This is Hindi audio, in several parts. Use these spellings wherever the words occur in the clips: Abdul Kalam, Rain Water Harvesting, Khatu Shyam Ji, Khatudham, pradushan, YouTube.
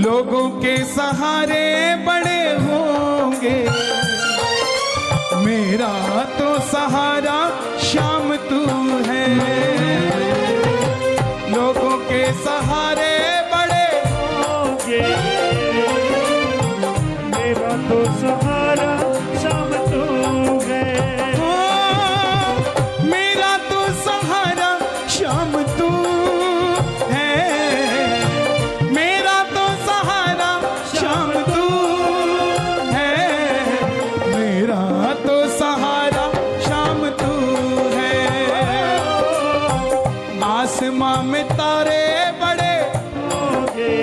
लोगों के सहारे बड़े होंगे, मेरा तो सहारा श्याम तू है। लोगों के सहारे बड़े होंगे, मेरा तो सहारा श्याम तू है। ओ, मेरा तो सहारा श्याम तू है, मेरा तो सहारा श्याम तू है, मेरा तो सहारा श्याम तू है। आसमां में तारे बड़े होंगे,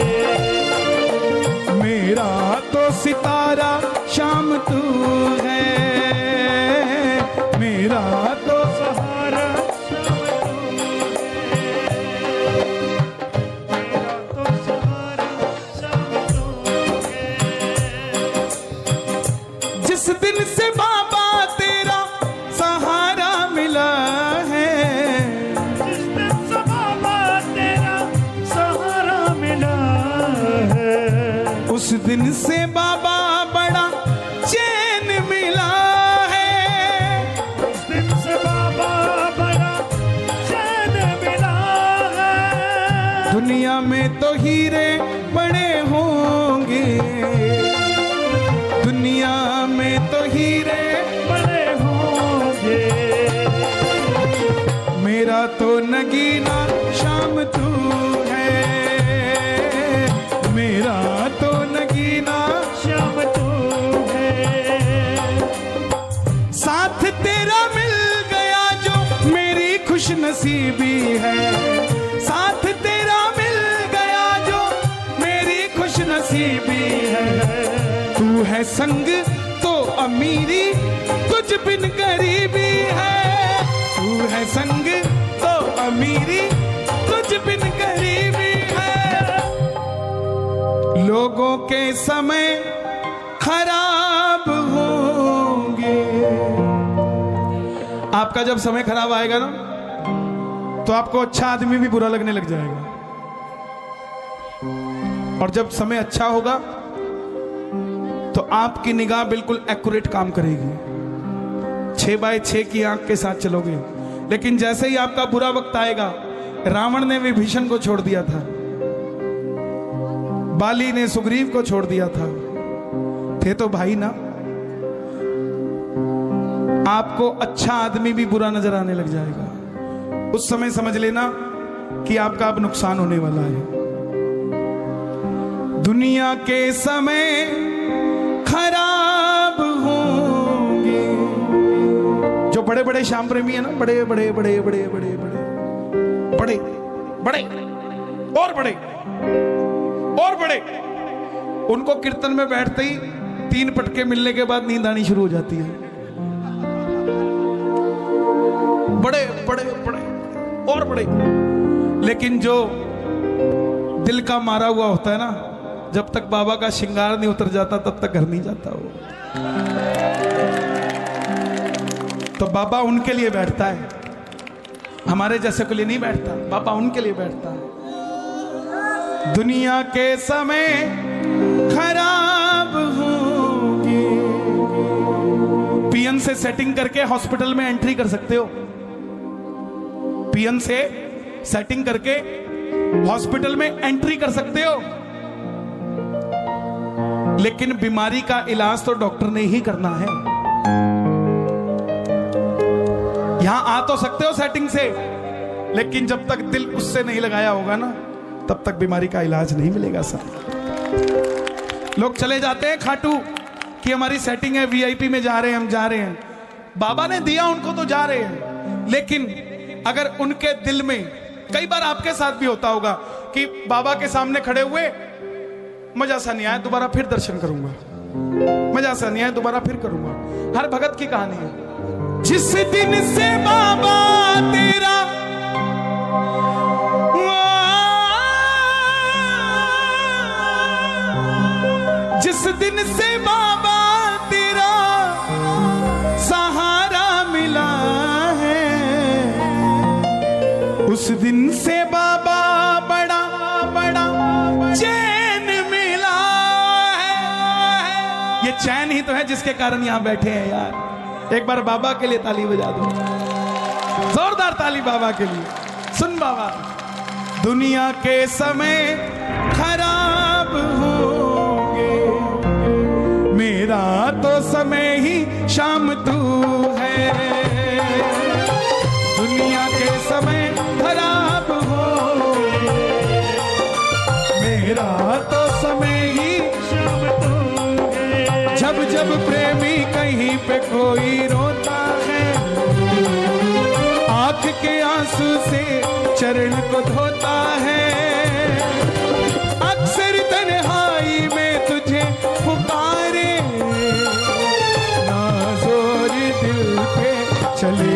मेरा तो सितारा श्याम तू है, मेरा तो सहारा श्याम तू है, मेरा तो सहारा श्याम तू है। जिस दिन से बाबा तेरा सहारा मिला है, जिस दिन से बाबा तेरा सहारा मिला है, उस दिन से बाबा बड़ा चैन मिला है, उस दिन से बाबा बड़ा चैन मिला है। दुनिया में तो हीरे बड़े होंगे, दुनिया में तो हीरे बड़े होंगे, मेरा तो नगीना श्याम तू है, मेरा तो नगीना श्याम तू है। साथ तेरा मिल गया जो मेरी खुश नसीबी है, साथ तेरा मिल गया जो मेरी खुश नसीबी है। तू है संग तो अमीरी तुझ बिन गरीबी है, तू है संग तो अमीरी तुझ बिन गरीबी है। लोगों के समय खराब होंगे, आपका जब समय खराब आएगा ना तो आपको अच्छा आदमी भी बुरा लगने लग जाएगा, और जब समय अच्छा होगा तो आपकी निगाह बिल्कुल एक्यूरेट काम करेगी, 6x6 की आंख के साथ चलोगे। लेकिन जैसे ही आपका बुरा वक्त आएगा, रावण ने विभीषण को छोड़ दिया था, बाली ने सुग्रीव को छोड़ दिया था, थे तो भाई ना। आपको अच्छा आदमी भी बुरा नजर आने लग जाएगा, उस समय समझ लेना कि आपका अब नुकसान होने वाला है। दुनिया के समय खराब होंगे, जो बड़े बड़े श्याम प्रेमी है ना, बड़े बड़े बड़े बड़े बड़े बड़े बड़े बड़े और बड़े और बड़े, उनको कीर्तन में बैठते ही 3 पटके मिलने के बाद नींद आनी शुरू हो जाती है। बड़े बड़े बड़े और बड़े, लेकिन जो दिल का मारा हुआ होता है ना, जब तक बाबा का श्रृंगार नहीं उतर जाता तब तक घर नहीं जाता वो। तो बाबा उनके लिए बैठता है, हमारे जैसे के लिए नहीं बैठता, बाबा उनके लिए बैठता है। दुनिया के समय खराब होंगे, पीएन से सेटिंग करके हॉस्पिटल में एंट्री कर सकते हो, पीएन से सेटिंग करके हॉस्पिटल में एंट्री कर सकते हो, लेकिन बीमारी का इलाज तो डॉक्टर ने ही करना है। यहां आ तो सकते हो सेटिंग से, लेकिन जब तक दिल उससे नहीं लगाया होगा ना तब तक बीमारी का इलाज नहीं मिलेगा सर। लोग चले जाते हैं खाटू कि हमारी सेटिंग है, वीआईपी में जा रहे हैं, हम जा रहे हैं, बाबा ने दिया उनको तो जा रहे हैं। लेकिन अगर उनके दिल में, कई बार आपके साथ भी होता होगा कि बाबा के सामने खड़े हुए मजा सा नहीं आया, दोबारा फिर दर्शन करूंगा, मजा सा नहीं आया, दोबारा फिर करूंगा। हर भगत की कहानी है। जिस दिन से बाबा तेरा सहारा मिला है, उस दिन से बाबा बड़ा बड़ा चैन में चैन ही तो है जिसके कारण यहाँ बैठे हैं यार। एक बार बाबा के लिए ताली बजा दो, जोरदार ताली बाबा के लिए। सुन बाबा, दुनिया के समय खराब होंगे, मेरा तो समय ही शाम तू है। दुनिया के समय खराब होंगे, मेरा तो समय ही शाम तू है। जब जब प्रेमी कहीं पे कोई रोता है, आंख के आंसू से चरण को धोता है। अक्सर तन्हाई में तुझे पुकारे, नाज़ोर दिल पे चले।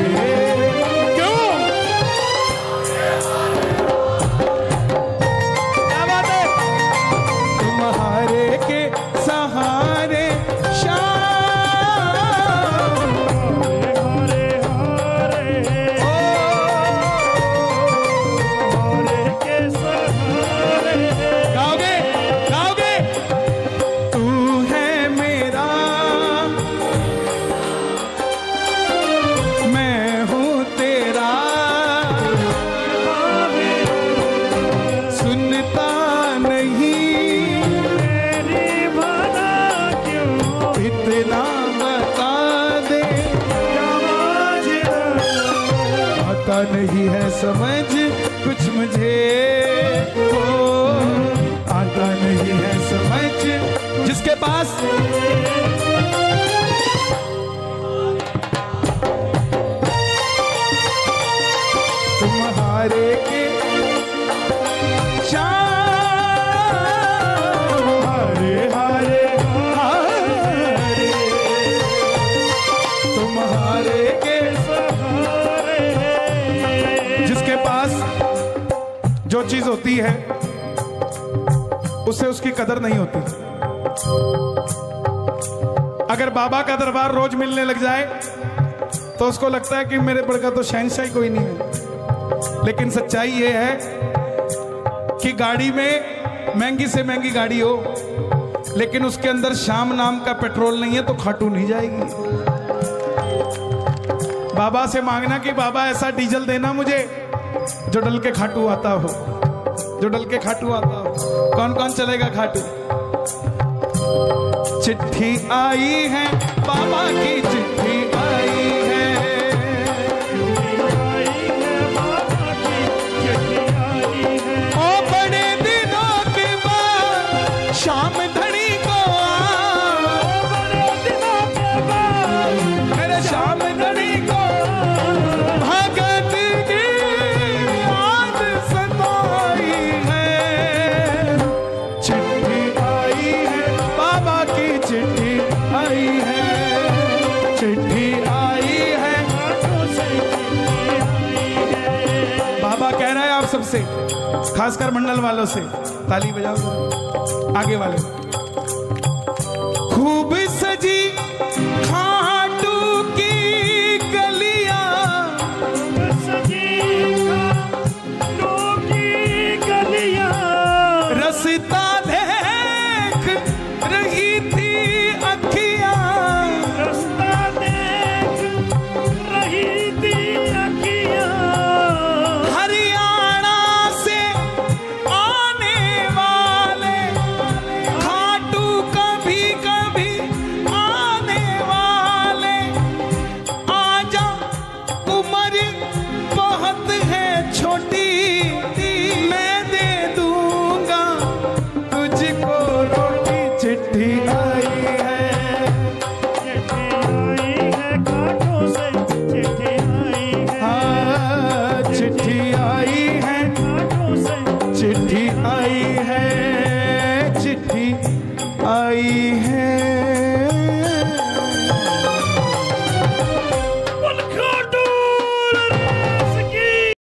चीज होती है उससे उसकी कदर नहीं होती। अगर बाबा का दरबार रोज मिलने लग जाए तो उसको लगता है कि मेरे बड़का तो शहनशाह कोई नहीं है। लेकिन सच्चाई यह है कि गाड़ी में महंगी से महंगी गाड़ी हो, लेकिन उसके अंदर शाम नाम का पेट्रोल नहीं है तो खाटू नहीं जाएगी। बाबा से मांगना कि बाबा ऐसा डीजल देना मुझे जो डल के खाटू आता हो, जो डल के खाटू आता हो। कौन कौन चलेगा खाटू? चिट्ठी आई है बाबा की, चिट्ठी आई है, बाबा की चिट्ठी आई है। ओ बड़े दिनों के बाद शाम धनी को मेरे शाम धनी को से, खासकर मंडल वालों से ताली बजाओ। आगे वाले, खूब सजी खाटू की गलियां, खूब सजी खाटू की गलियां, रसता देख रही थी अखियां, रसता देख रही थी अखियां। चिट्ठी आई है, चिट्ठी आई है।